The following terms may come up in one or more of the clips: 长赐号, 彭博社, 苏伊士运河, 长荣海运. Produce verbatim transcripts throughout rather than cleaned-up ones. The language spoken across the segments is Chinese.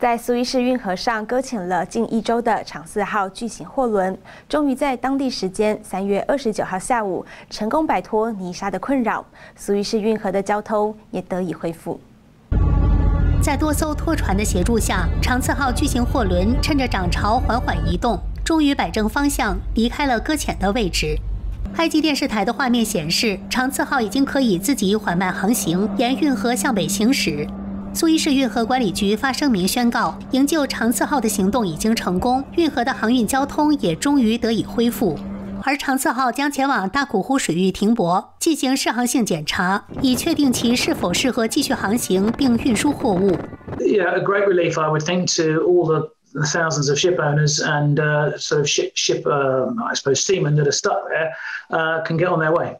在苏伊士运河上搁浅了近一周的长四号巨型货轮，终于在当地时间三月二十九号下午成功摆脱泥沙的困扰，苏伊士运河的交通也得以恢复。 在多艘拖船的协助下，长赐号巨型货轮趁着涨潮缓缓移动，终于摆正方向，离开了搁浅的位置。埃及电视台的画面显示，长赐号已经可以自己缓慢航行，沿运河向北行驶。苏伊士运河管理局发声明宣告，营救长赐号的行动已经成功，运河的航运交通也终于得以恢复。 而长赐号将前往大苦湖水域停泊，进行适航性检查，以确定其是否适合继续航行并运输货物。Yeah, a great relief, I would think, to all the thousands of ship owners and sort of ship ship, I suppose, seamen that are stuck there can get on their way.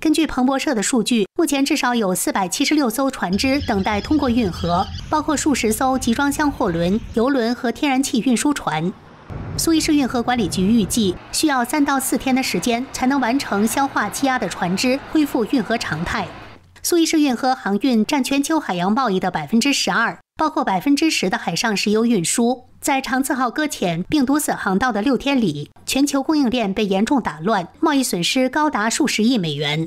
根据彭博社的数据，目前至少有四百七十六艘船只等待通过运河，包括数十艘集装箱货轮、油轮和天然气运输船。 苏伊士运河管理局预计需要三到四天的时间才能完成消化积压的船只，恢复运河常态。苏伊士运河航运占全球海洋贸易的 百分之十二， 包括 百分之十 的海上石油运输。在长赐号搁浅并堵死航道的六天里，全球供应链被严重打乱，贸易损失高达数十亿美元。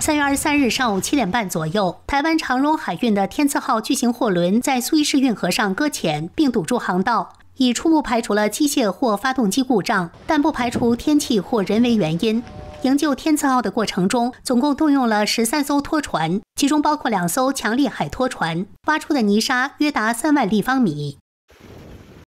三月二十三日上午七点半左右，台湾长荣海运的天赐号巨型货轮在苏伊士运河上搁浅并堵住航道。 已初步排除了机械或发动机故障，但不排除天气或人为原因。营救天赐号的过程中，总共动用了十三艘拖船，其中包括两艘强力海拖船，挖出的泥沙约达三万立方米。